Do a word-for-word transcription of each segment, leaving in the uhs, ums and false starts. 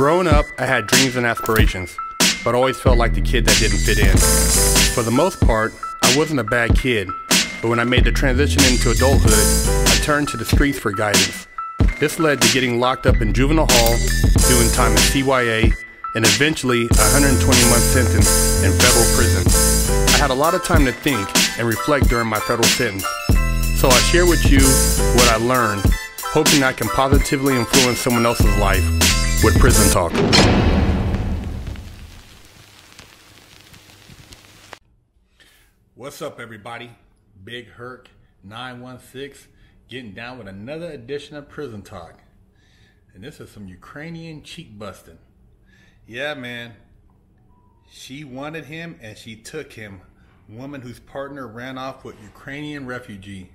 Growing up, I had dreams and aspirations, but always felt like the kid that didn't fit in. For the most part, I wasn't a bad kid, but when I made the transition into adulthood, I turned to the streets for guidance. This led to getting locked up in juvenile hall, doing time in C Y A, and eventually a one hundred twenty month sentence in federal prison. I had a lot of time to think and reflect during my federal sentence, so I share with you what I learned, hoping I can positively influence someone else's life with Prison Talk. What's up, everybody? Big Herc nine one six getting down with another edition of Prison Talk, and this is some Ukrainian cheek busting. Yeah, man, she wanted him and she took him. Woman whose partner ran off with Ukrainian refugee.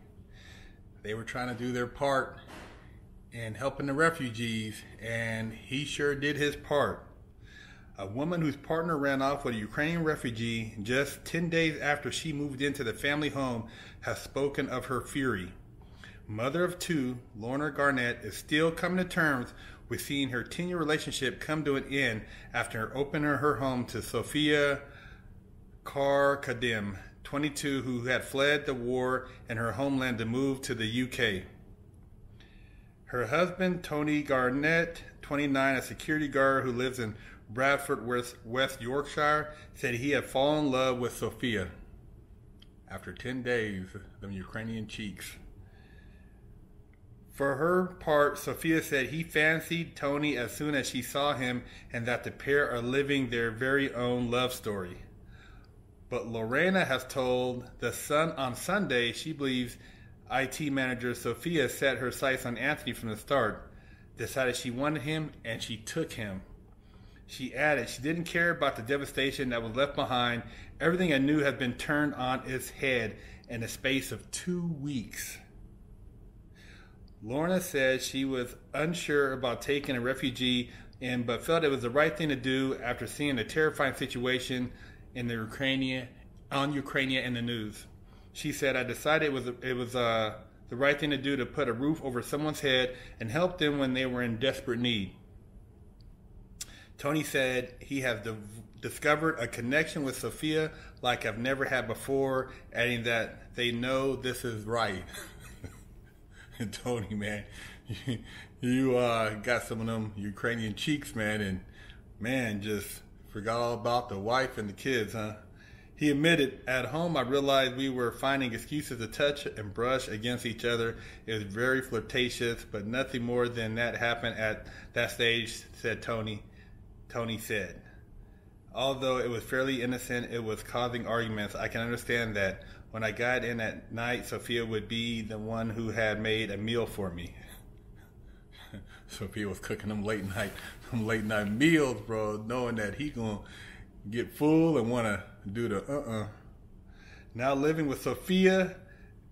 They were trying to do their part in helping the refugees, and he sure did his part. A woman whose partner ran off with a Ukrainian refugee just ten days after she moved into the family home has spoken of her fury. Mother of two, Lorna Garnett is still coming to terms with seeing her ten year relationship come to an end after opening her home to Sofia Karkadim, twenty-two, who had fled the war in her homeland to move to the U K. Her husband, Tony Garnett, twenty-nine, a security guard who lives in Bradford, West Yorkshire, said he had fallen in love with Sofia. After ten days, them Ukrainian cheeks. For her part, Sofia said he fancied Tony as soon as she saw him and that the pair are living their very own love story. But Lorena has told The Sun on Sunday she believes I T manager Sofia set her sights on Anthony from the start, decided she wanted him, and she took him. She added she didn't care about the devastation that was left behind. Everything I knew has been turned on its head in the space of two weeks. Lorna said she was unsure about taking a refugee in, but felt it was the right thing to do after seeing the terrifying situation in the Ukrainian, on Ukraine in the news. She said, I decided it was, it was uh, the right thing to do to put a roof over someone's head and help them when they were in desperate need. Tony said he has discovered a connection with Sofia like I've never had before, adding that they know this is right. Tony, man, you, you uh, got some of them Ukrainian cheeks, man, and man, just forgot all about the wife and the kids, huh? He admitted, at home I realized we were finding excuses to touch and brush against each other. It was very flirtatious, but nothing more than that happened at that stage, said Tony. Tony said, although it was fairly innocent, it was causing arguments. I can understand that. When I got in at night, Sofia would be the one who had made a meal for me. Sofia was cooking them late night, them late night meals, bro, knowing that he gonna get full and wanna do the uh-uh. Now living with Sofia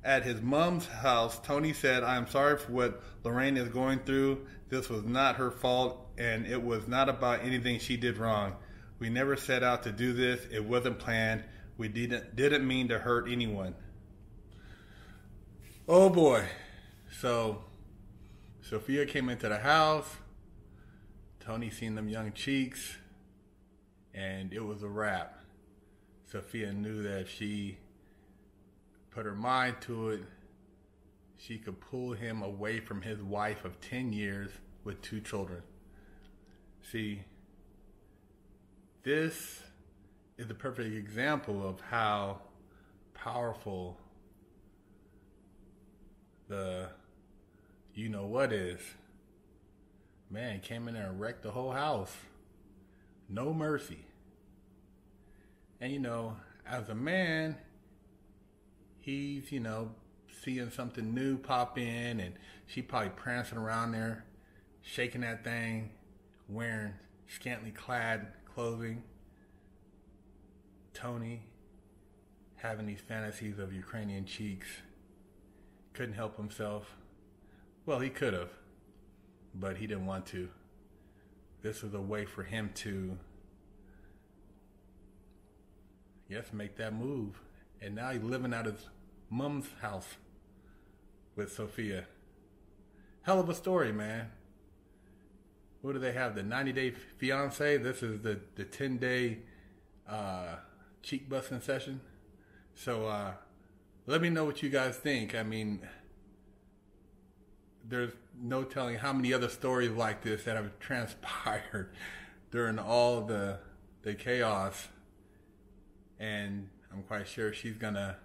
at his mom's house, Tony said, I am sorry for what Lorraine is going through. This was not her fault, and it was not about anything she did wrong. We never set out to do this. It wasn't planned. We didn't didn't mean to hurt anyone. Oh boy. So Sofia came into the house. Tony seen them young cheeks, and it was a wrap. Sofia knew that if she put her mind to it, she could pull him away from his wife of ten years with two children. See, this is the perfect example of how powerful the you know what is. Man came in there and wrecked the whole house. No mercy. And you know, as a man, he's, you know, seeing something new pop in, and she probably prancing around there, shaking that thing, wearing scantily clad clothing. Tony, having these fantasies of Ukrainian cheeks, couldn't help himself. Well, he could have, but he didn't want to. This was a way for him to, yes, make that move. And now he's living out his mom's house with Sofia. Hell of a story, man. what do they have? The ninety day fiance. This is the, the ten day uh, cheek busting session. So uh, let me know what you guys think. I mean, there's no telling how many other stories like this that have transpired during all the the chaos. And I'm quite sure she's going to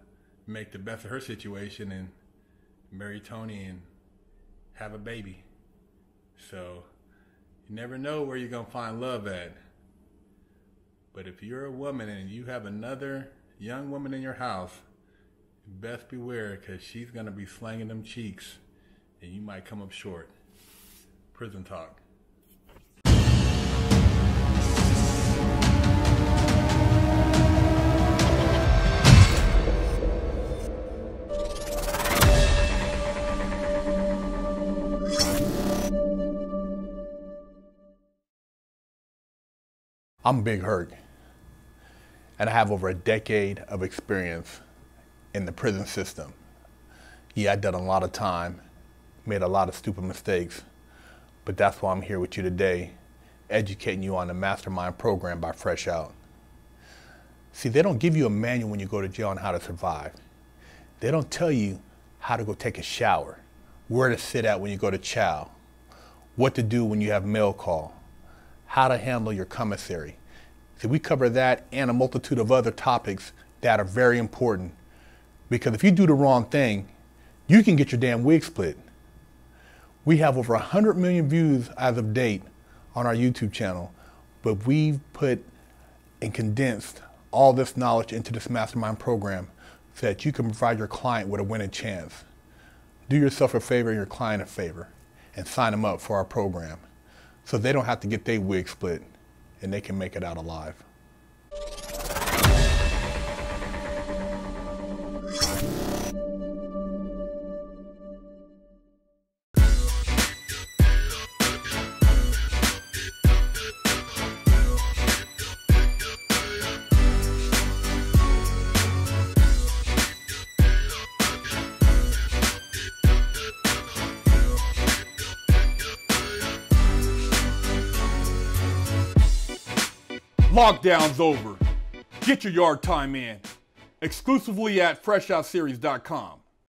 make the best of her situation and marry Tony and have a baby. So you never know where you're going to find love at. But if you're a woman and you have another young woman in your house, best beware, because she's going to be slanging them cheeks and you might come up short. Prison Talk. I'm Big Herc, and I have over a decade of experience in the prison system. Yeah, I've done a lot of time, made a lot of stupid mistakes, but that's why I'm here with you today, educating you on the Mastermind program by Fresh Out. See, they don't give you a manual when you go to jail on how to survive. They don't tell you how to go take a shower, where to sit at when you go to chow, what to do when you have mail call, how to handle your commissary. So we cover that and a multitude of other topics that are very important, because if you do the wrong thing, you can get your damn wig split. We have over one hundred million views as of date on our YouTube channel, but we've put and condensed all this knowledge into this Mastermind program so that you can provide your client with a winning chance. Do yourself a favor and your client a favor and sign them up for our program, so they don't have to get their wig split and they can make it out alive. Lockdown's over. Get your yard time in. Exclusively at fresh out series dot com.